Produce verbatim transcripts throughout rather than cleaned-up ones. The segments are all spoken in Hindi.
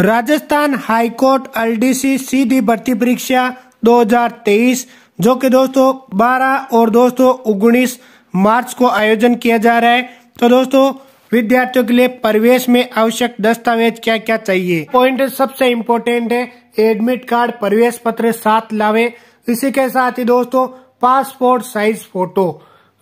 Rajasthan high court L D C सीधी भर्ती परीक्षा दो हज़ार तेईस जो कि दोस्तों बारह और दोस्तों उन्नीस मार्च को आयोजन किया जा रहा है। तो दोस्तों विद्यार्थियों के लिए प्रवेश में आवश्यक दस्तावेज क्या क्या चाहिए, पॉइंट सबसे इम्पोर्टेंट है एडमिट कार्ड, प्रवेश पत्र साथ लावे, इसी के साथ ही दोस्तों पासपोर्ट साइज फोटो,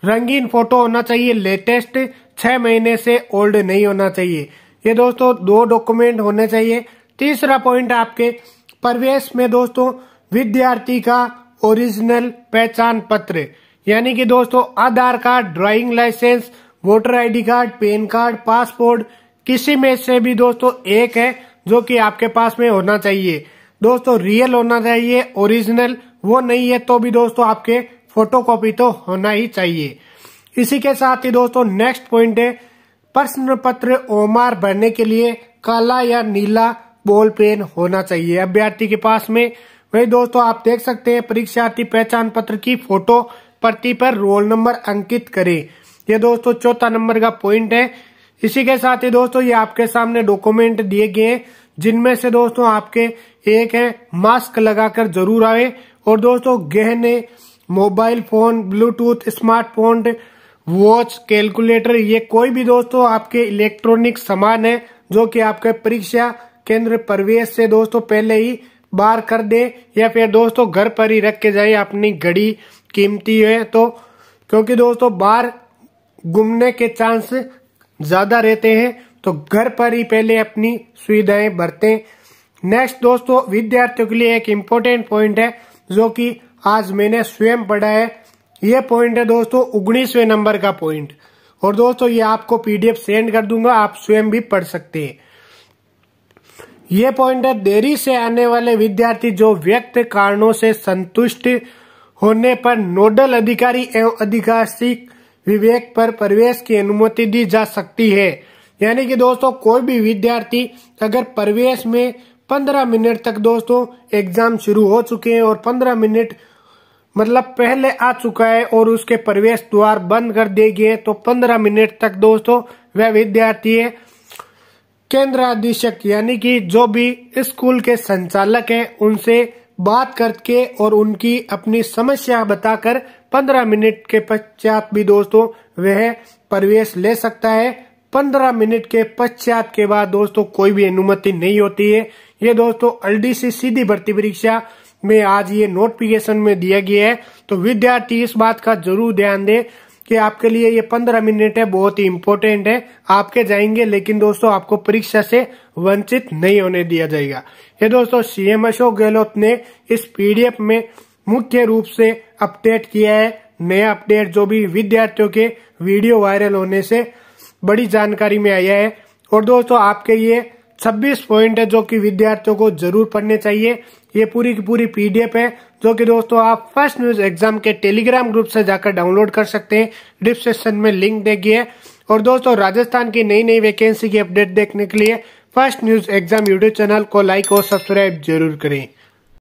रंगीन फोटो होना चाहिए, लेटेस्ट छह महीने से ओल्ड नहीं होना चाहिए, ये दोस्तों दो डॉक्यूमेंट होने चाहिए। तीसरा पॉइंट आपके प्रवेश में दोस्तों विद्यार्थी का ओरिजिनल पहचान पत्र यानी कि दोस्तों Aadhaar card, driving licence, voter ID card, PAN card, passport किसी में से भी दोस्तों एक है जो कि आपके पास में होना चाहिए। दोस्तों रियल होना चाहिए, ओरिजिनल वो नहीं है तो भी दोस्तों आपके फोटोकॉपी तो होना ही चाहिए। इसी के साथ ही दोस्तों नेक्स्ट पॉइंट है प्रश्न पत्र ओमार भरने के लिए काला या नीला बॉल पेन होना चाहिए अभ्यर्थी के पास में। वही दोस्तों आप देख सकते हैं परीक्षार्थी पहचान पत्र की फोटो प्रति पर रोल नंबर अंकित करें, ये दोस्तों चौथा नंबर का पॉइंट है। इसी के साथ ही दोस्तों ये आपके सामने डॉक्यूमेंट दिए गए हैं जिनमें से दोस्तों आपके एक है मास्क लगाकर जरूर आए, और दोस्तों गहने, mobile phone, Bluetooth, smartphone, watch, calculator, ये कोई भी दोस्तों आपके इलेक्ट्रॉनिक सामान है जो कि आपके परीक्षा केंद्र प्रवेश से दोस्तों पहले ही बाहर कर दे या फिर दोस्तों घर पर ही रख के जाए, अपनी घड़ी कीमती है तो, क्योंकि दोस्तों बाहर घूमने के चांस ज्यादा रहते हैं तो घर पर ही पहले अपनी सुविधाएं बरतें। नेक्स्ट दोस्तों विद्यार्थियों के लिए एक इम्पोर्टेंट पॉइंट है जो कि आज मैंने स्वयं पढ़ा है, ये पॉइंट है दोस्तों उन्नीसवें नंबर का पॉइंट, और दोस्तों ये आपको पीडीएफ सेंड कर दूंगा, आप स्वयं भी पढ़ सकते हैं। ये पॉइंट है देरी से आने वाले विद्यार्थी जो व्यक्त कारणों से संतुष्ट होने पर नोडल अधिकारी एवं अधिकारिक विवेक पर प्रवेश की अनुमति दी जा सकती है। यानी कि दोस्तों कोई भी विद्यार्थी अगर प्रवेश में पंद्रह मिनट तक दोस्तों एग्जाम शुरू हो चुके हैं और पंद्रह मिनट मतलब पहले आ चुका है और उसके प्रवेश द्वार बंद कर दिए गए तो पंद्रह मिनट तक दोस्तों वह विद्यार्थी केंद्र अधीक्षक यानी कि जो भी स्कूल के संचालक है उनसे बात करके और उनकी अपनी समस्या बताकर पंद्रह मिनट के पश्चात भी दोस्तों वह प्रवेश ले सकता है। पंद्रह मिनट के पश्चात के बाद दोस्तों कोई भी अनुमति नहीं होती है। ये दोस्तों एल डी सी सीधी भर्ती परीक्षा में आज ये नोटिफिकेशन में दिया गया है, तो विद्यार्थी इस बात का जरूर ध्यान दें कि आपके लिए ये पंद्रह मिनट है बहुत ही इम्पोर्टेंट है, आपके जाएंगे लेकिन दोस्तों आपको परीक्षा से वंचित नहीं होने दिया जाएगा। ये दोस्तों सीएम अशोक गहलोत ने इस पीडीएफ में मुख्य रूप से अपडेट किया है, नया अपडेट जो भी विद्यार्थियों के वीडियो वायरल होने से बड़ी जानकारी में आया है। और दोस्तों आपके ये छब्बीस पॉइंट है जो कि विद्यार्थियों को जरूर पढ़ने चाहिए। ये पूरी की पूरी पीडीएफ है जो कि दोस्तों आप फर्स्ट न्यूज एग्जाम के टेलीग्राम ग्रुप से जाकर डाउनलोड कर सकते हैं, डिस्क्रिप्शन में लिंक दे गई है। और दोस्तों राजस्थान की नई नई वैकेंसी की अपडेट देखने के लिए first news exam YouTube channel को लाइक और सब्सक्राइब जरूर करें।